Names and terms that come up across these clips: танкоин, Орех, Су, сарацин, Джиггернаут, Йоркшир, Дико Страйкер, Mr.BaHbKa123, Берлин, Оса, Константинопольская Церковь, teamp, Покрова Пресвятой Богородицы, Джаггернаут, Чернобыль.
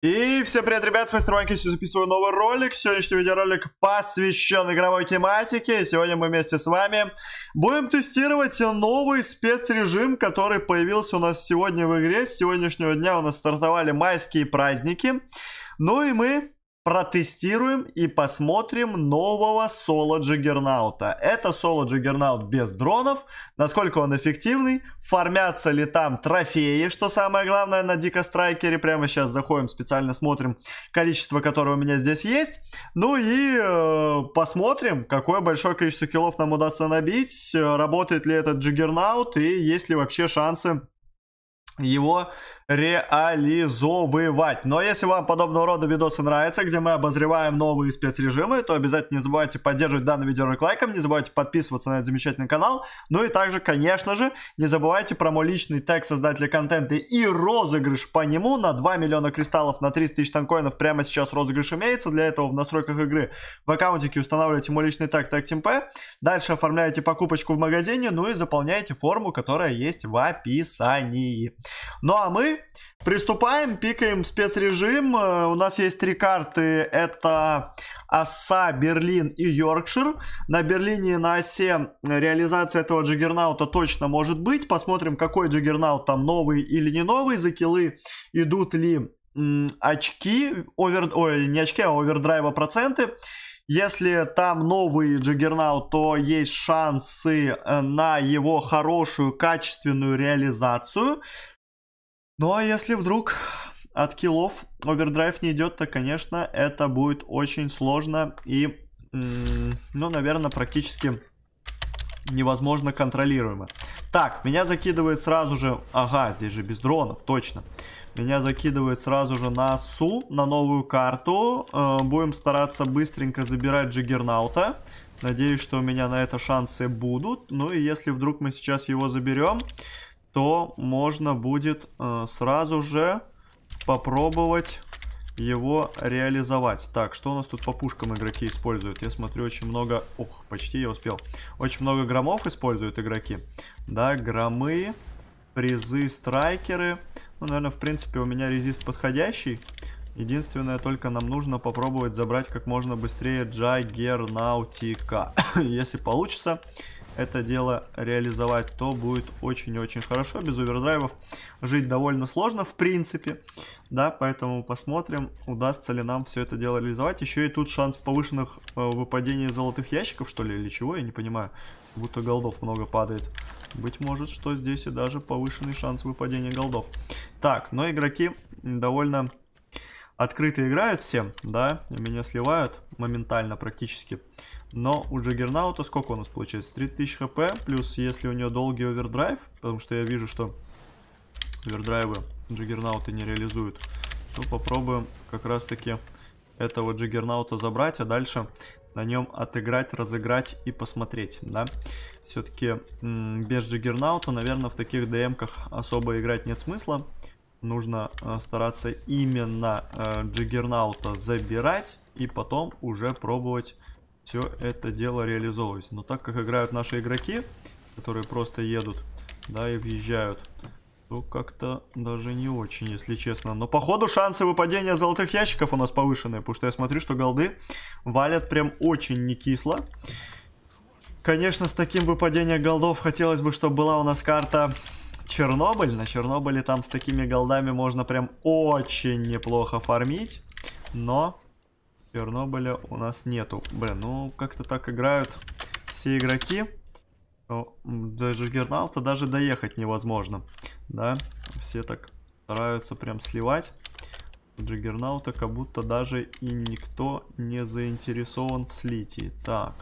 И всем привет, ребят, с Mr.BaHbKa123, сегодня записываю новый ролик. Сегодняшний видеоролик посвящен игровой тематике. Сегодня мы вместе с вами будем тестировать новый спецрежим, который появился у нас сегодня в игре. С сегодняшнего дня у нас стартовали майские праздники. Ну и мы протестируем и посмотрим нового соло Джиггернаута. Это соло Джиггернаут без дронов. Насколько он эффективный? Фармятся ли там трофеи? Что самое главное на Дико Страйкере. Прямо сейчас заходим, специально смотрим количество, которое у меня здесь есть. Ну и посмотрим, какое большое количество киллов нам удастся набить. Работает ли этот Джиггернаут и есть ли вообще шансы его реализовывать. Но если вам подобного рода видосы нравятся, где мы обозреваем новые спецрежимы, то обязательно не забывайте поддерживать данный видеоролик лайком, не забывайте подписываться на этот замечательный канал. Ну и также, конечно же, не забывайте про мой личный тег создателя контента и розыгрыш по нему на 2 миллиона кристаллов, на 30 тысяч танкоинов. Прямо сейчас розыгрыш имеется. Для этого в настройках игры в аккаунтике устанавливаете мой личный тег teamp, дальше оформляете покупочку в магазине, ну и заполняете форму, которая есть в описании. Ну а мы приступаем, пикаем спецрежим. У нас есть три карты. Это Оса, Берлин и Йоркшир. На Берлине и на Осе реализация этого Джиггернаута точно может быть. Посмотрим, какой Джиггернаут там, новый или не новый. За киллы идут ли очки, овердрайва проценты. Если там новый Джиггернаут, то есть шансы на его хорошую, качественную реализацию. Ну а если вдруг от киллов овердрайв не идет, то, конечно, это будет очень сложно и, ну, наверное, практически невозможно контролируемо. Так, меня закидывает сразу же... Ага, здесь же без дронов, точно. Меня закидывает сразу же на Су, на новую карту. Будем стараться быстренько забирать Джиггернаута. Надеюсь, что у меня на это шансы будут. Ну и если вдруг мы сейчас его заберем, то можно будет сразу же попробовать его реализовать. Так, что у нас тут по пушкам игроки используют? Я смотрю, очень много... Ох, почти я успел. Очень много громов используют игроки. Да, громы, призы, страйкеры. Ну, наверное, в принципе, у меня резист подходящий. Единственное, только нам нужно попробовать забрать как можно быстрее Джаггернаутика. Если получится это дело реализовать, то будет очень-очень хорошо. Без овердрайвов жить довольно сложно, в принципе. Да, поэтому посмотрим, удастся ли нам все это дело реализовать. Еще и тут шанс повышенных выпадений золотых ящиков, что ли, или чего, я не понимаю. Как будто голдов много падает. Быть может, что здесь и даже повышенный шанс выпадения голдов. Так, но игроки довольно открыто играют все, да, меня сливают моментально практически. Но у Джаггернаута сколько у нас получается? 3000 хп, плюс если у нее долгий овердрайв, потому что я вижу, что овердрайвы Джаггернауты не реализуют, то попробуем как раз таки этого Джаггернаута забрать, а дальше на нем отыграть, разыграть и посмотреть, да. Все-таки без Джаггернаута, наверное, в таких ДМ-ках особо играть нет смысла. Нужно стараться именно Джиггернаута забирать и потом уже пробовать все это дело реализовывать. Но так как играют наши игроки, которые просто едут, да, и въезжают, то как-то даже не очень, если честно. Но походу шансы выпадения золотых ящиков у нас повышенные, потому что я смотрю, что голды валят прям очень не кисло. Конечно, с таким выпадением голдов хотелось бы, чтобы была у нас карта Чернобыль. На Чернобыле там с такими голдами можно прям очень неплохо фармить. Но Чернобыля у нас нету. Блин, ну как-то так играют все игроки. До Джиггернаута даже доехать невозможно. Да, все так стараются прям сливать. Джиггернаута как будто даже и никто не заинтересован в слитии. Так,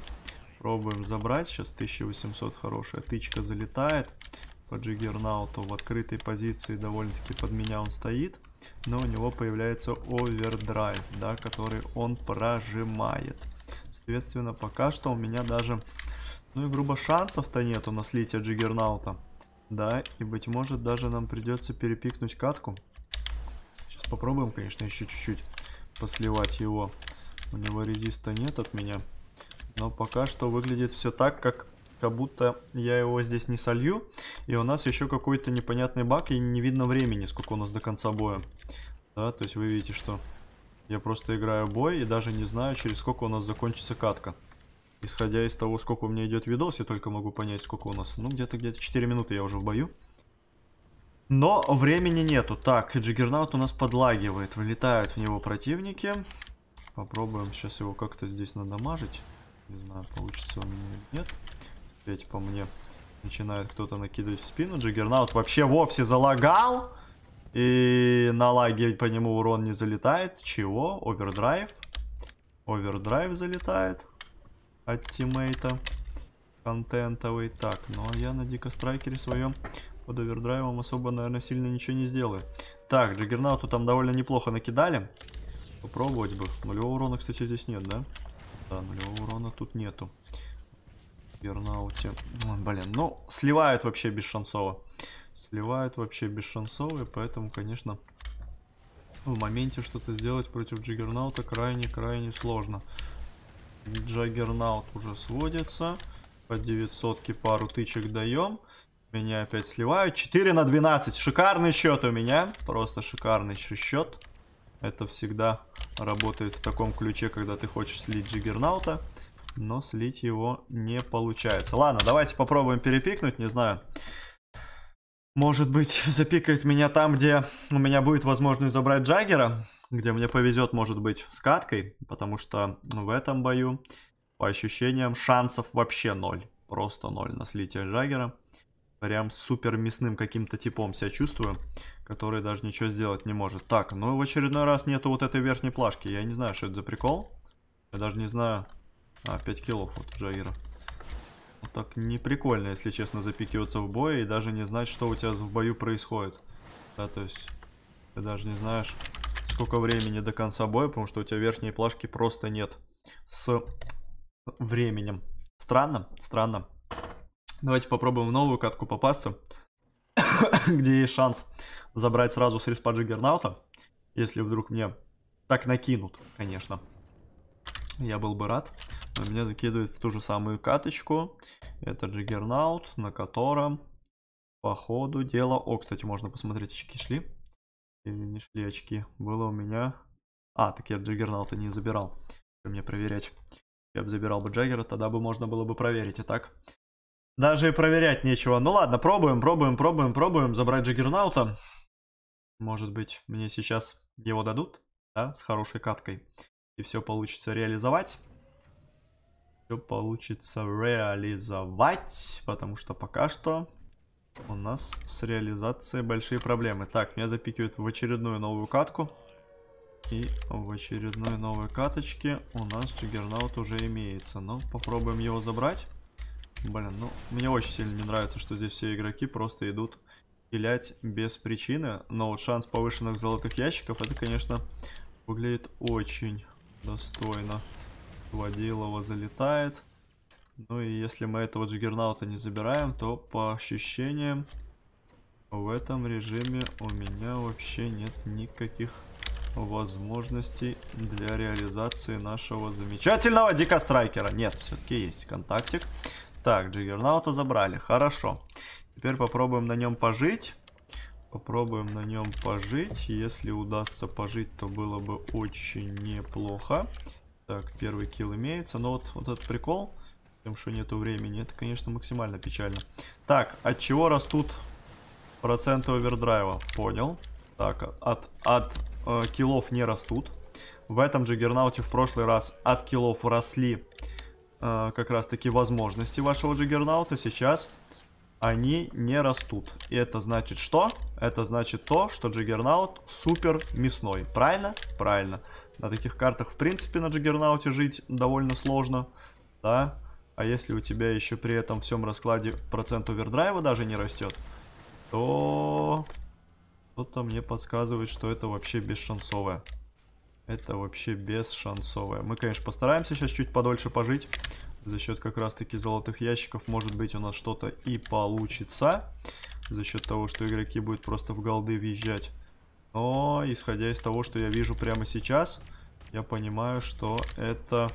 пробуем забрать. Сейчас 1800 хорошая тычка залетает по Джиггернауту. В открытой позиции довольно-таки под меня он стоит, но у него появляется овердрайв, да, который он прожимает. Соответственно, пока что у меня даже, ну и грубо, шансов-то нету на слитие Джиггернаута, да, и быть может даже нам придется перепикнуть катку. Сейчас попробуем, конечно, еще чуть-чуть посливать его. У него резиста нет от меня, но пока что выглядит все так, как будто я его здесь не солью. И у нас еще какой-то непонятный баг, и не видно времени, сколько у нас до конца боя. Да, то есть вы видите, что я просто играю бой и даже не знаю, через сколько у нас закончится катка. Исходя из того, сколько у меня идет видос, я только могу понять, сколько у нас. Ну, где-то 4 минуты я уже в бою. Но времени нету. Так, Джиггернаут у нас подлагивает. Вылетают в него противники. Попробуем сейчас его как-то здесь надамажить. Не знаю, получится у меня или нет. Опять по мне начинает кто-то накидывать в спину. Джиггернаут вообще вовсе залагал. И на лаге по нему урон не залетает. Чего? Овердрайв. Овердрайв залетает от тиммейта контентовый. Так, но я на Дико Страйкере своем под овердрайвом особо, наверное, сильно ничего не сделаю. Так, Джиггернауту там довольно неплохо накидали. Попробовать бы. Нулевого урона, кстати, здесь нет, да? Да, нулевого урона тут нету. Джиггернауте. Блин, ну, сливают вообще бесшансово. Сливают вообще бесшансово, и поэтому, конечно, в моменте что-то сделать против Джиггернаута крайне-крайне сложно. Джаггернаут уже сводится. По 900-ке пару тычек даем. Меня опять сливают. 4 на 12. Шикарный счет у меня. Просто шикарный счет. Это всегда работает в таком ключе, когда ты хочешь слить Джиггернаута. Но слить его не получается. Ладно, давайте попробуем перепикнуть. Не знаю. Может быть, запикает меня там, где у меня будет возможность забрать Джаггера. Где мне повезет, может быть, с каткой. Потому что в этом бою, по ощущениям, шансов вообще 0. Просто 0 на слитие Джаггера. Прям супер мясным каким-то типом себя чувствую, который даже ничего сделать не может. Так, ну в очередной раз нету вот этой верхней плашки. Я не знаю, что это за прикол. Я даже не знаю. А, 5 киллов вот Джаггера. Вот так не прикольно, если честно, запикиваться в бое и даже не знать, что у тебя в бою происходит. Да, то есть ты даже не знаешь, сколько времени до конца боя, потому что у тебя верхней плашки просто нет с временем. Странно, странно. Давайте попробуем в новую катку попасться, где есть шанс забрать сразу с респа Джиггернаута. Если вдруг мне так накинут, конечно, я был бы рад. Но меня закидывает в ту же самую каточку. Это Джиггернаут, на котором по ходу дела... О, кстати, можно посмотреть, очки шли или не шли очки. Было у меня... А, так я Джиггернаута не забирал. Мне проверять. Я бы забирал бы Джаггера, тогда бы можно было бы проверить. Итак... Даже и проверять нечего. Ну ладно, пробуем забрать Джиггернаута. Может быть, мне сейчас его дадут, да, с хорошей каткой. И все получится реализовать. Все получится реализовать, потому что пока что у нас с реализацией большие проблемы. Так, меня запикивают в очередную новую катку. И в очередной новой каточке у нас Джиггернаут уже имеется. Но попробуем его забрать. Блин, ну, мне очень сильно не нравится, что здесь все игроки просто идут хилять без причины. Но вот шанс повышенных золотых ящиков, это, конечно, выглядит очень достойно. Водилова залетает. Ну и если мы этого Джиггернаута не забираем, то по ощущениям в этом режиме у меня вообще нет никаких возможностей для реализации нашего замечательного Дико Страйкера. Нет, все-таки есть контактик. Так, Джиггернаута забрали. Хорошо. Теперь попробуем на нем пожить. Попробуем на нем пожить. Если удастся пожить, то было бы очень неплохо. Так, первый килл имеется. Но вот этот прикол, тем, что нету времени, это, конечно, максимально печально. Так, от чего растут проценты овердрайва? Понял. Так, от киллов не растут. В этом Джиггернауте в прошлый раз от киллов росли как раз таки возможности вашего Джиггернаута. Сейчас они не растут. И это значит что? Это значит то, что Джиггернаут супер мясной. Правильно? Правильно. На таких картах в принципе на Джиггернауте жить довольно сложно. Да? А если у тебя еще при этом всем раскладе процент овердрайва даже не растет, то что-то мне подсказывает, что это вообще бесшансовое. Это вообще бесшансовое. Мы, конечно, постараемся сейчас чуть подольше пожить. За счет как раз-таки золотых ящиков, может быть, у нас что-то и получится. За счет того, что игроки будут просто в голды въезжать. Но, исходя из того, что я вижу прямо сейчас, я понимаю, что это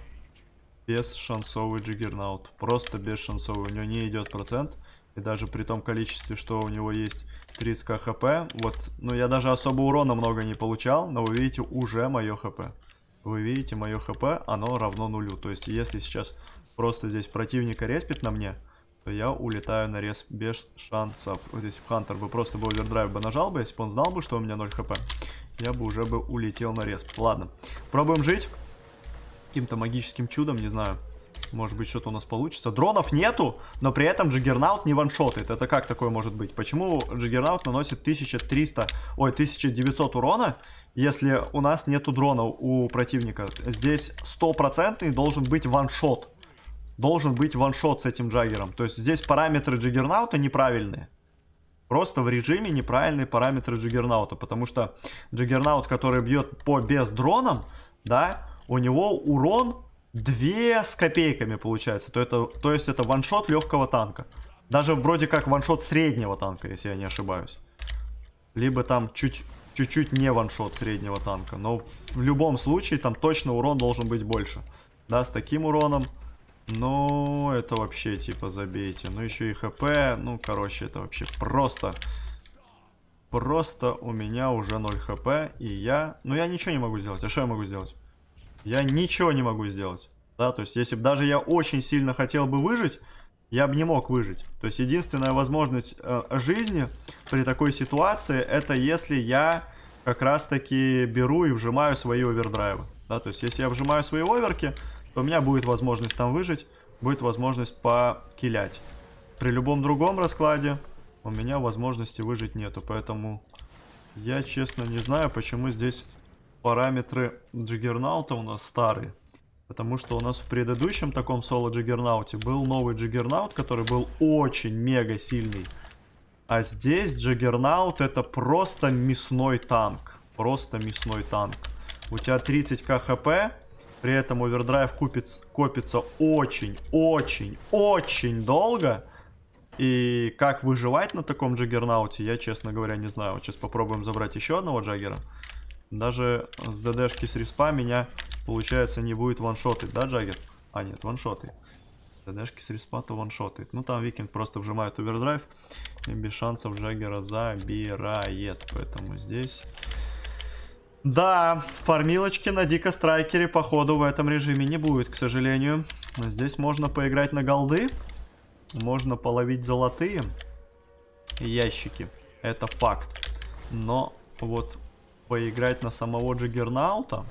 бесшансовый Джиггернаут. Просто бесшансовый. У него не идет процент. И даже при том количестве, что у него есть 30 хп. Вот, ну я даже особо урона много не получал, но вы видите уже мое хп. Вы видите мое хп, оно равно нулю. То есть если сейчас просто здесь противника респит на мне, то я улетаю на респ без шансов. Вот если бы Хантер бы просто бы овердрайв бы нажал бы, если бы он знал бы, что у меня 0 хп, я бы уже бы улетел на респ. Ладно, пробуем жить. Каким-то магическим чудом, не знаю. Может быть, что-то у нас получится. Дронов нету, но при этом Джиггернаут не ваншотает. Это как такое может быть? Почему Джиггернаут наносит 1900 урона, если у нас нету дронов у противника? Здесь 100% должен быть ваншот. Должен быть ваншот с этим Джаггером. То есть здесь параметры Джиггернаута неправильные. Просто в режиме неправильные параметры Джиггернаута. Потому что Джиггернаут, который бьет по без дроном, да, у него урон 2 с копейками получается. То есть это ваншот легкого танка. Даже вроде как ваншот среднего танка, если я не ошибаюсь. Либо там чуть-чуть не ваншот среднего танка. Но в любом случае там точно урон должен быть больше. Да, с таким уроном. Ну, это вообще типа забейте. Ну, еще и хп. Ну, короче, это вообще просто... Просто у меня уже 0 хп. И я... Ну, я ничего не могу сделать. А что я могу сделать? Я ничего не могу сделать, да, то есть если бы даже я очень сильно хотел бы выжить, я бы не мог выжить. То есть единственная возможность жизни при такой ситуации, это если я как раз таки беру и вжимаю свои овердрайвы, да, то есть если я вжимаю свои оверки, то у меня будет возможность там выжить, будет возможность покилять. При любом другом раскладе у меня возможности выжить нету, поэтому я честно не знаю, почему здесь... Параметры Джиггернаута у нас старые, потому что у нас в предыдущем таком соло Джиггернауте был новый Джиггернаут, который был очень мега сильный, а здесь Джиггернаут это просто мясной танк, просто мясной танк. У тебя 30 000 хп, при этом овердрайв копится очень-очень-очень долго. И как выживать на таком Джиггернауте, я, честно говоря, не знаю. Вот сейчас попробуем забрать еще одного Джаггера. Даже с ДДшки с респа меня, получается, не будет ваншотить, да, Джаггер? А, нет, ваншоты. ДДшки с респа то ваншотит. Ну, там Викинг просто вжимает овердрайв. И без шансов Джаггера забирает. Поэтому здесь... Да, фармилочки на Дико Страйкере, походу, в этом режиме не будет, к сожалению. Здесь можно поиграть на голды. Можно половить золотые ящики. Это факт. Но вот... Поиграть на самого Джиггернаута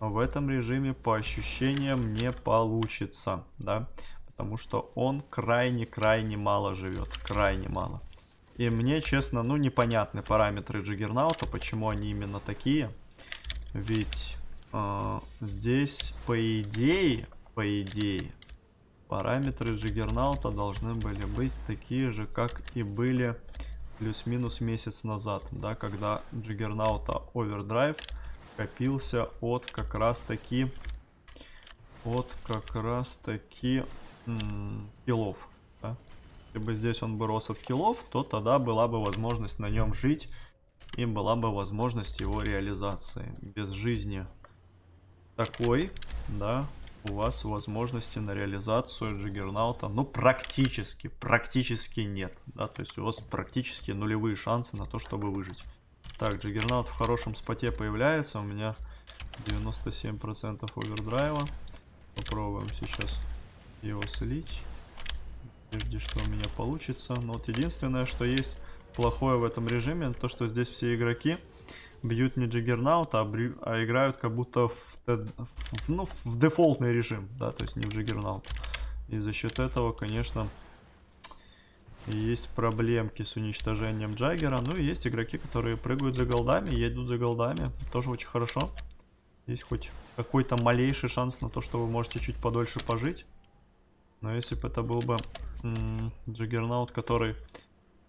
в этом режиме по ощущениям не получится, да, потому что он крайне-крайне мало живет, крайне мало. И мне, честно, ну непонятны параметры Джиггернаута, почему они именно такие, ведь здесь по идее, параметры Джиггернаута должны были быть такие же, как и были плюс-минус месяц назад, да, когда Джиггернаута овердрайв копился от как раз таки киллов, да? Если бы здесь он бы рос от киллов, то тогда была бы возможность на нем жить и была бы возможность его реализации. Без жизни такой, да, у вас возможности на реализацию Джиггернаута, ну, практически нет, да, то есть у вас практически нулевые шансы на то, чтобы выжить. Так, Джиггернаут в хорошем споте появляется, у меня 97% овердрайва, попробуем сейчас его слить, прежде что у меня получится, но вот единственное, что есть плохое в этом режиме, то, что здесь все игроки бьют не Джиггернаута, а играют как будто в дефолтный режим, да, то есть не в Джиггернаут. И за счет этого, конечно, есть проблемки с уничтожением Джаггера. Ну и есть игроки, которые прыгают за голдами, едут за голдами, тоже очень хорошо. Есть хоть какой-то малейший шанс на то, что вы можете чуть подольше пожить. Но если бы это был бы Джиггернаут,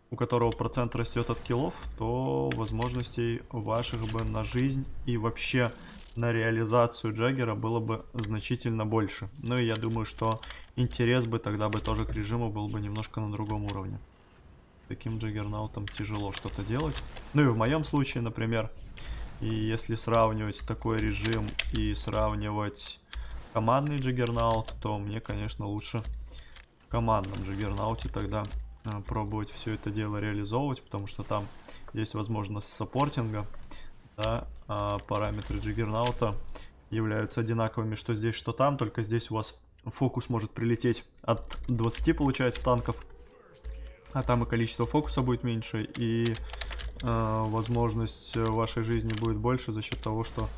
у которого процент растет от киллов, то возможностей ваших бы на жизнь и вообще на реализацию Джаггера было бы значительно больше. Ну и я думаю, что интерес бы тогда бы тоже к режиму был бы немножко на другом уровне. Таким Джаггернаутом тяжело что-то делать. Ну и в моем случае, например, и если сравнивать такой режим и сравнивать командный Джаггернаут, то мне, конечно, лучше в командном Джаггернауте тогда пробовать все это дело реализовывать, потому что там есть возможность саппортинга, да, а параметры Джиггернаута являются одинаковыми, что здесь, что там, только здесь у вас фокус может прилететь от 20, получается, танков, а там и количество фокуса будет меньше, и возможность в вашей жизни будет больше за счет того, что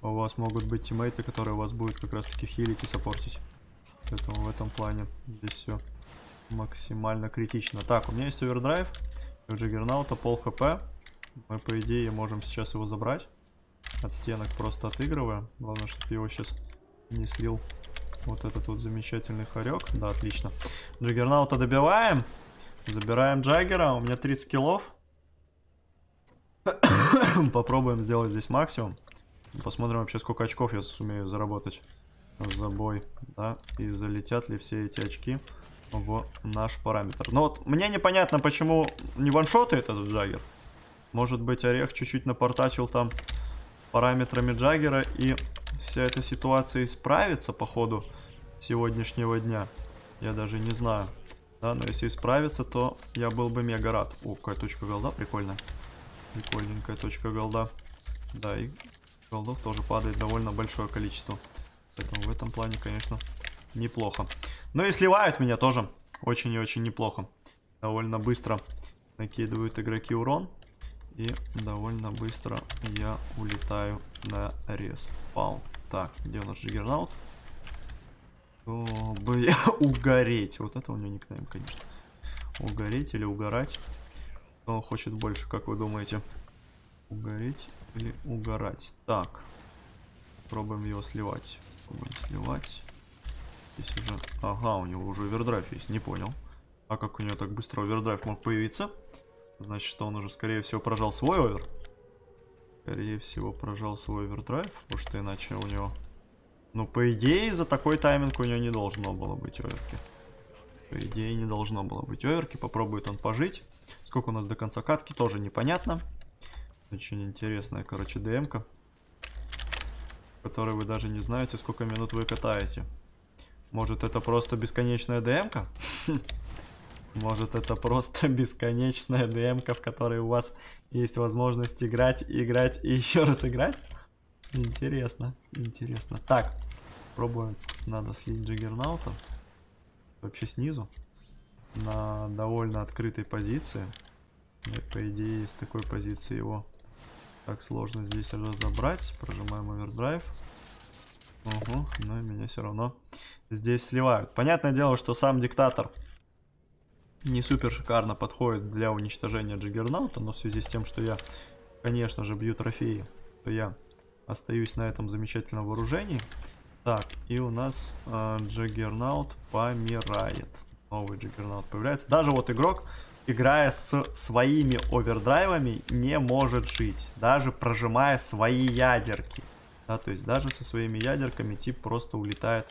у вас могут быть тиммейты, которые вас будут как раз таки хилить и саппортить. Поэтому в этом плане здесь все максимально критично. Так, у меня есть овердрайв, у Джиггернаута пол хп, мы по идее можем сейчас его забрать от стенок, просто отыгрывая. Главное, чтобы его сейчас не слил вот этот вот замечательный хорек. Да, отлично. Джиггернаута добиваем. Забираем Джаггера. У меня 30 киллов. Попробуем сделать здесь максимум. Посмотрим вообще, сколько очков я сумею заработать за бой. Да, и залетят ли все эти очки в наш параметр. Но вот мне непонятно, почему не ваншотает этот Джаггер. Может быть, Орех чуть-чуть напортачил там параметрами Джаггера, и вся эта ситуация исправится по ходу сегодняшнего дня. Я даже не знаю. Да, но если исправится, то я был бы мега рад. О, какая точка голда, прикольно. Прикольненькая точка голда. Да, и голдов тоже падает довольно большое количество. Поэтому в этом плане, конечно, неплохо. Ну и сливают меня тоже очень и очень неплохо. Довольно быстро накидывают игроки урон. И довольно быстро я улетаю на респаун. Так, где у нас Джиггернаут? Чтобы угореть. Вот это у него никнейм, конечно. Угореть или угорать? Кто хочет больше, как вы думаете? Угореть или угорать? Так. Пробуем его сливать. Пробуем сливать. Здесь уже... Ага, у него уже овердрайв есть. Не понял. А как у него так быстро овердрайв мог появиться? Значит, что он уже, скорее всего, прожал свой овер. Скорее всего, прожал свой овердрайв. Потому что иначе у него... Ну, по идее, за такой тайминг у него не должно было быть оверки. По идее, не должно было быть оверки. Попробует он пожить. Сколько у нас до конца катки, тоже непонятно. Очень интересная, короче, ДМ-ка. Которой вы даже не знаете, сколько минут вы катаете. Может, это просто бесконечная ДМ-ка? Может, это просто бесконечная ДМ-ка, в которой у вас есть возможность играть, играть и еще раз играть? Интересно, интересно. Так, пробуем. Надо слить Джиггернаута. Вообще снизу. На довольно открытой позиции. И, по идее, с такой позиции его так сложно здесь разобрать. Прожимаем овердрайв. Угу, но меня все равно здесь сливают. Понятное дело, что сам диктатор не супер шикарно подходит для уничтожения Джиггернаута. Но в связи с тем, что я, конечно же, бью трофеи, то я... остаюсь на этом замечательном вооружении. Так, и у нас Джиггернаут помирает. Новый Джиггернаут появляется. Даже вот игрок, играя с своими овердрайвами, не может жить. Даже прожимая свои ядерки. Да, то есть даже со своими ядерками тип просто улетает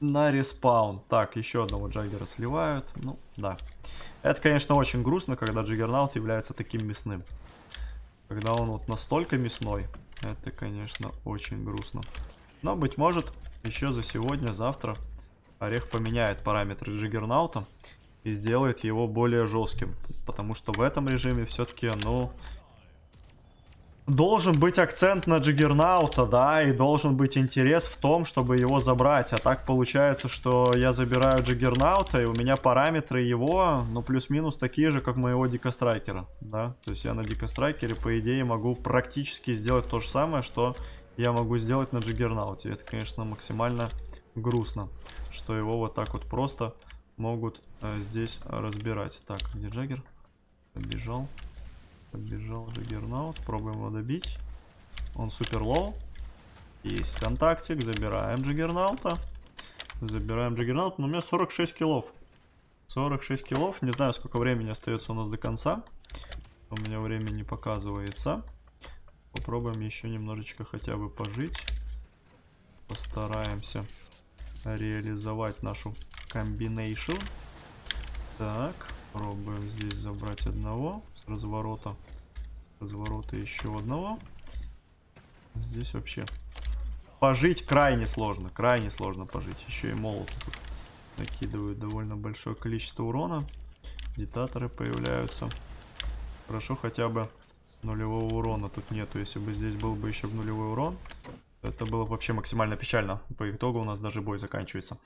на респаун. Так, еще одного Джаггера сливают. Ну, да. Это, конечно, очень грустно, когда Джиггернаут является таким мясным. Когда он вот настолько мясной. Это, конечно, очень грустно. Но, быть может, еще за сегодня, завтра Орех поменяет параметры Джиггернаута и сделает его более жестким. Потому что в этом режиме все-таки, ну, должен быть акцент на Джиггернаута, да, и должен быть интерес в том, чтобы его забрать. А так получается, что я забираю Джиггернаута, и у меня параметры его, ну, плюс-минус такие же, как моего Дико Страйкера, да. То есть я на Дико Страйкере, по идее, могу практически сделать то же самое, что я могу сделать на Джиггернауте. Это, конечно, максимально грустно, что его вот так вот просто могут здесь разбирать. Так, где Джаггер? Побежал. Побежал Джиггернаут, пробуем его добить. Он супер лоу. Есть контактик, забираем Джиггернаута. Забираем Джиггернаута, но у меня 46 киллов. 46 киллов, не знаю, сколько времени остается у нас до конца. У меня время не показывается. Попробуем еще немножечко хотя бы пожить. Постараемся реализовать нашу комбинейшн. Так, пробуем здесь забрать одного с разворота. С разворота еще одного. Здесь вообще пожить крайне сложно пожить. Еще и молоты накидывают довольно большое количество урона. Детаторы появляются. Хорошо, хотя бы нулевого урона тут нету. Если бы здесь был бы еще нулевой урон, это было вообще максимально печально. По итогу у нас даже бой заканчивается.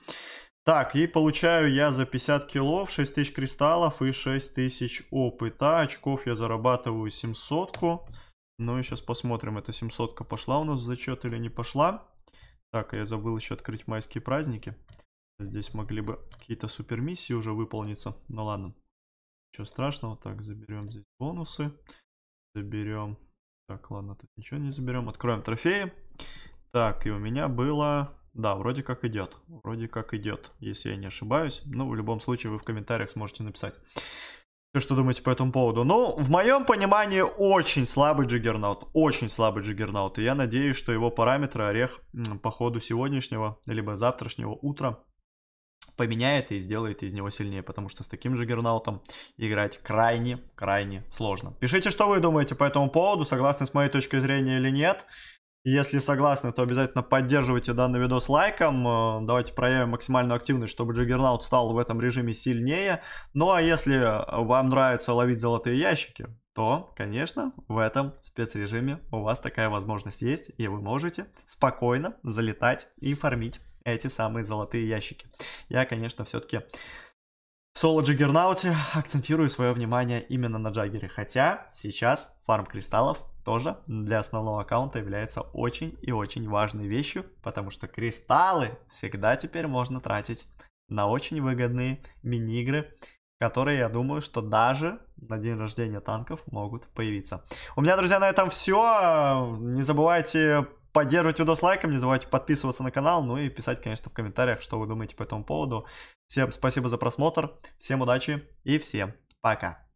Так, и получаю я за 50 киллов 6000 кристаллов и 6000 опыта. Очков я зарабатываю 700-ку. Ну и сейчас посмотрим, эта 700-ка пошла у нас в зачет или не пошла. Так, я забыл еще открыть майские праздники. Здесь могли бы какие-то супер миссии уже выполниться. Ну ладно, ничего страшного. Так, заберем здесь бонусы. Заберем. Так, ладно, тут ничего не заберем. Откроем трофеи. Так, и у меня было... Да, вроде как идет. Вроде как идет, если я не ошибаюсь. Ну, в любом случае, вы в комментариях сможете написать, что думаете по этому поводу. Ну, в моем понимании, очень слабый Джиггернаут. Очень слабый Джиггернаут. И я надеюсь, что его параметры Орех по ходу сегодняшнего, либо завтрашнего утра поменяет и сделает из него сильнее, потому что с таким Джиггернаутом играть крайне сложно. Пишите, что вы думаете по этому поводу, согласны с моей точкой зрения или нет. Если согласны, то обязательно поддерживайте данный видос лайком. Давайте проявим максимальную активность, чтобы Джиггернаут стал в этом режиме сильнее. Ну а если вам нравится ловить золотые ящики, то, конечно, в этом спецрежиме у вас такая возможность есть. И вы можете спокойно залетать и фармить эти самые золотые ящики. Я, конечно, все-таки в соло Джиггернауте акцентирую свое внимание именно на Джаггере. Хотя сейчас фарм кристаллов тоже для основного аккаунта является очень и очень важной вещью, потому что кристаллы всегда теперь можно тратить на очень выгодные мини-игры, которые, я думаю, что даже на день рождения танков могут появиться. У меня, друзья, на этом все. Не забывайте поддерживать видос лайком, не забывайте подписываться на канал, ну и писать, конечно, в комментариях, что вы думаете по этому поводу. Всем спасибо за просмотр, всем удачи и всем пока.